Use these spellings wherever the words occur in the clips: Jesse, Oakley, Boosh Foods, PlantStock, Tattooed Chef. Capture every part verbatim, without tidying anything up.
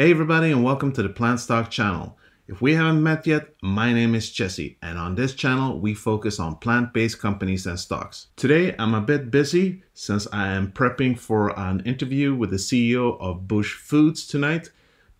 Hey everybody, and welcome to the Plant Stock channel. If we haven't met yet, my name is Jesse, and on this channel we focus on plant-based companies and stocks. Today I'm a bit busy since I am prepping for an interview with the C E O of Boosh Foods tonight,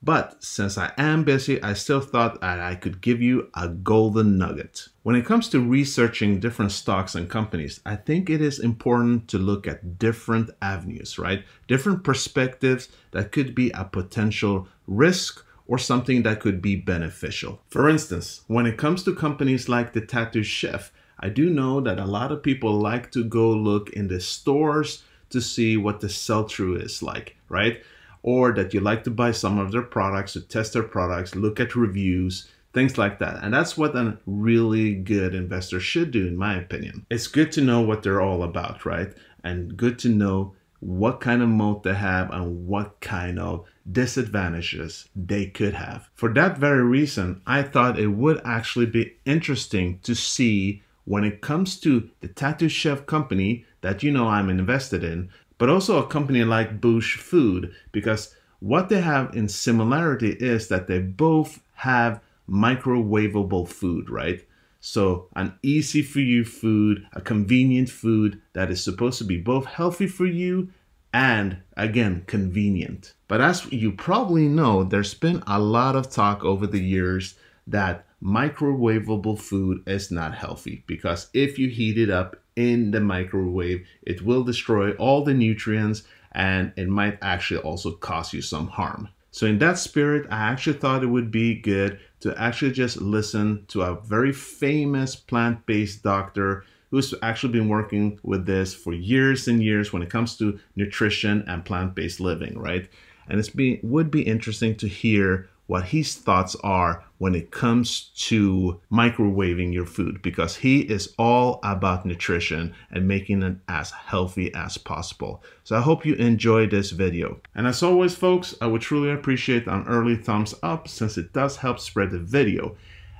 but since I am busy, I still thought that I could give you a golden nugget. When it comes to researching different stocks and companies, I think it is important to look at different avenues, right? Different perspectives that could be a potential risk or something that could be beneficial. For instance, when it comes to companies like the Tattooed Chef, I do know that a lot of people like to go look in the stores to see what the sell-through is like, right? Or that you like to buy some of their products, to test their products, look at reviews, things like that. And that's what a really good investor should do, in my opinion. It's good to know what they're all about, right? And good to know what kind of moat they have and what kind of disadvantages they could have. For that very reason, I thought it would actually be interesting to see, when it comes to the Tattooed Chef company that you know I'm invested in, but also a company like Boosh Foods, because what they have in similarity is that they both have microwavable food, right? So an easy for you food, a convenient food that is supposed to be both healthy for you and, again, convenient. But as you probably know, there's been a lot of talk over the years that microwavable food is not healthy, because if you heat it up in the microwave, it will destroy all the nutrients and it might actually also cause you some harm. So in that spirit, I actually thought it would be good to actually just listen to a very famous plant-based doctor who's actually been working with this for years and years when it comes to nutrition and plant-based living, right? And it's be, would be interesting to hear what his thoughts are when it comes to microwaving your food, because he is all about nutrition and making it as healthy as possible. So I hope you enjoy this video. And as always, folks, I would truly appreciate an early thumbs up, since it does help spread the video.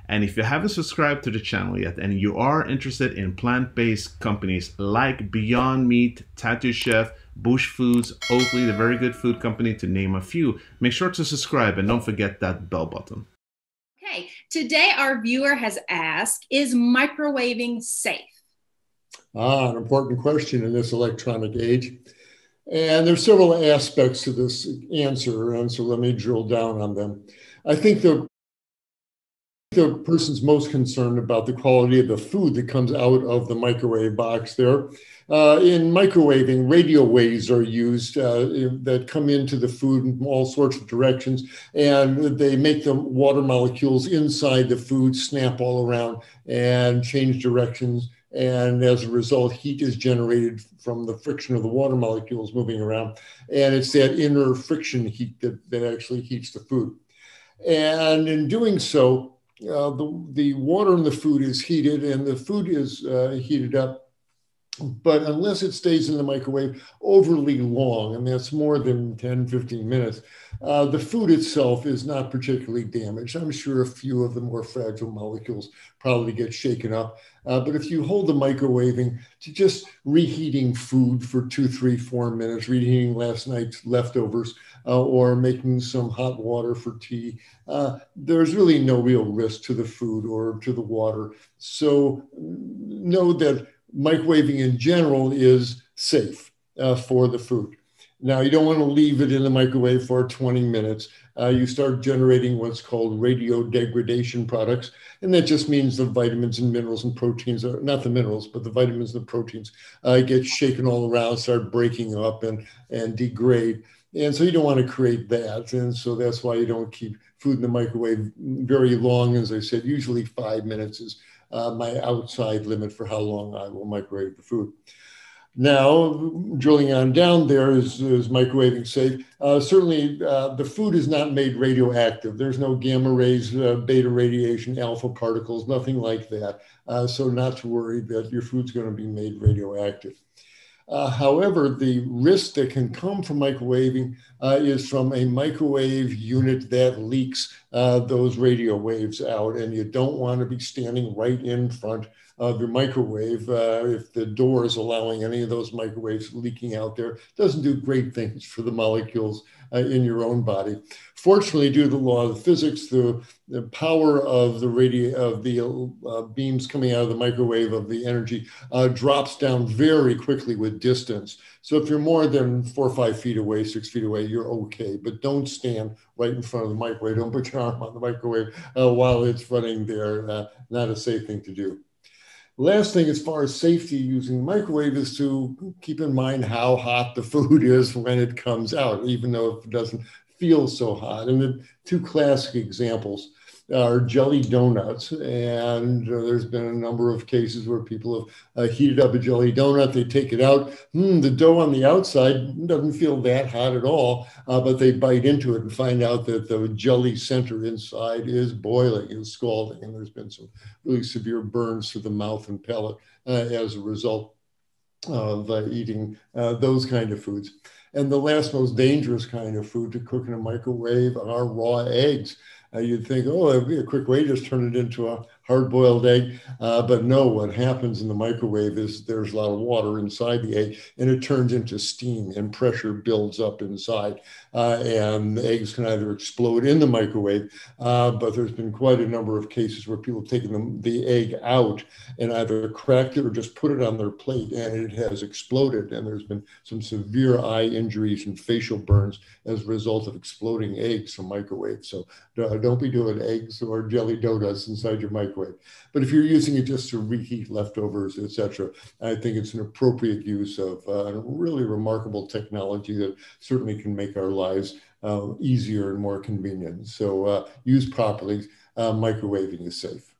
And if you haven't subscribed to the channel yet and you are interested in plant-based companies like Beyond Meat, Tattooed Chef, Boosh Foods, Oakley, the Very Good Food Company, to name a few, make sure to subscribe and don't forget that bell button. Okay, today our viewer has asked, is microwaving safe? Ah, an important question in this electronic age. And there's several aspects to this answer, and so let me drill down on them. I think the The person's most concerned about the quality of the food that comes out of the microwave box there. Uh, in microwaving, radio waves are used uh, that come into the food in all sorts of directions, and they make the water molecules inside the food snap all around and change directions. And as a result, heat is generated from the friction of the water molecules moving around. And it's that inner friction heat that, that actually heats the food. And in doing so, Uh, the, the water in the food is heated, and the food is uh, heated up, but unless it stays in the microwave overly long, and that's more than ten, fifteen minutes, uh, the food itself is not particularly damaged. I'm sure a few of the more fragile molecules probably get shaken up, uh, but if you hold the microwaving to just reheating food for two, three, four minutes, reheating last night's leftovers, Uh, or making some hot water for tea, uh, there's really no real risk to the food or to the water. So know that microwaving in general is safe uh, for the food. Now, you don't want to leave it in the microwave for twenty minutes. Uh, you start generating what's called radio degradation products. And that just means the vitamins and minerals and proteins, are, not the minerals, but the vitamins and the proteins uh, get shaken all around, start breaking up and, and degrade. And so you don't want to create that. And so that's why you don't keep food in the microwave very long. As I said, usually five minutes is uh, my outside limit for how long I will microwave the food. Now, drilling on down there, is, is microwaving safe? Uh, certainly, uh, the food is not made radioactive. There's no gamma rays, uh, beta radiation, alpha particles, nothing like that. Uh, so not to worry that your food's going to be made radioactive. Uh, however, the risk that can come from microwaving uh, is from a microwave unit that leaks uh, those radio waves out, and you don't want to be standing right in front of your microwave uh, if the door is allowing any of those microwaves leaking out there. It doesn't do great things for the molecules uh, in your own body. Fortunately, due to the law of physics, the, the power of the radi- of the uh, beams coming out of the microwave of the energy uh, drops down very quickly with distance. So if you're more than four or five feet away, six feet away, you're okay. But don't stand right in front of the microwave. Don't put your arm on the microwave uh, while it's running there. Uh, not a safe thing to do. Last thing, as far as safety using the microwave, is to keep in mind how hot the food is when it comes out, even though it doesn't feel so hot. And the two classic examples are jelly donuts. And uh, there's been a number of cases where people have uh, heated up a jelly donut. They take it out. Mm, the dough on the outside doesn't feel that hot at all, uh, but they bite into it and find out that the jelly center inside is boiling and scalding. And there's been some really severe burns to the mouth and palate uh, as a result of uh, eating uh, those kind of foods. And the last most dangerous kind of food to cook in a microwave are raw eggs. Uh, you'd think, oh, that'd be a quick way to just turn it into a hard-boiled egg. Uh, but no, what happens in the microwave is there's a lot of water inside the egg, and it turns into steam, and pressure builds up inside. Uh, and the eggs can either explode in the microwave, uh, but there's been quite a number of cases where people have taken the, the egg out and either cracked it or just put it on their plate, and it has exploded. And there's been some severe eye injuries and facial burns as a result of exploding eggs from microwaves. So uh, don't be doing eggs or jelly donuts inside your microwave. But if you're using it just to reheat leftovers, et cetera, I think it's an appropriate use of uh, a really remarkable technology that certainly can make our lives uh, easier and more convenient. So uh, used properly, uh, microwaving is safe.